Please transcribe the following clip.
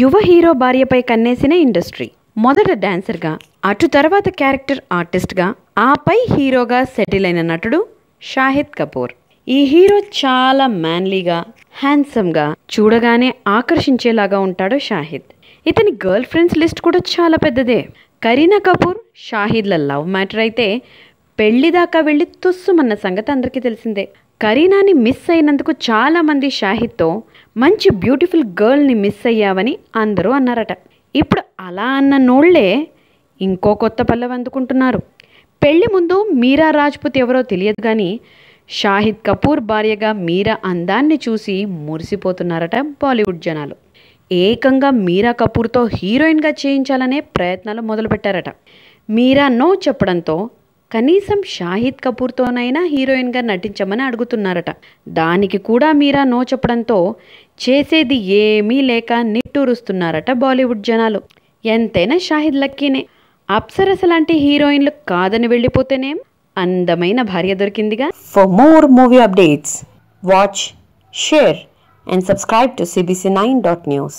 యువ hero భార్యపై కన్నేసిన industry. మొదట డాన్సర్గా, అటు తర్వాత క్యారెక్టర్ ఆర్టిస్ట్గా, ఆపై హీరోగా సెటిల్ అయిన నటుడు షాహిద్ కపూర్. ఈ హీరో చాలా మ్యాన్లీగా, హ్యాండ్సమ్గా, చూడగానే ఆకర్షించేలాగా ఉంటాడు షాహిద్. ఇతని గర్ల్ ఫ్రెండ్స్ లిస్ట్ కూడా చాలా పెద్దదే. కరీనా కపూర్ షాహిద్ల లవ్ మ్యాటర్ అయితే పెళ్లిదాకా వెళ్ళి తుస్సుమన్న సంగతి అందరికీ తెలిసిందే. కరీనాని మిస్ అయినందుకు చాలామంది షాహిద్తో మంచి బ్యూటిఫుల్ గర్ల్ని మిస్ అయ్యావని అందరూ అన్నారట. ఇప్పుడు అలా అన్న నోళ్లే ఇంకో కొత్త పల్లవి అందుకుంటున్నారు. పెళ్లి ముందు మీరా రాజ్పుత్ ఎవరో తెలియదు కానీ షాహిద్ కపూర్ భార్యగా మీరా అందాన్ని చూసి మురిసిపోతున్నారట బాలీవుడ్ జనాలు. ఏకంగా మీరా కపూర్తో హీరోయిన్గా చేయించాలనే ప్రయత్నాలు మొదలుపెట్టారట. మీరా నో చెప్పడంతో కనీసం షాహిద్ కపూర్తోనైనా హీరోయిన్గా నటించమని అడుగుతున్నారట. దానికి కూడా మీరా నో చెప్పడంతో చేసేది ఏమీ లేక నిట్టూరుస్తున్నారట బాలీవుడ్ జనాలు. ఎంతైనా షాహిద్ లక్కీనే. అప్సరస లాంటి హీరోయిన్లు కాదని వెళ్ళిపోతేనేం అందమైన భార్య దొరికిందిగా. For more movie updates, watch, share and subscribe to CBC9.news.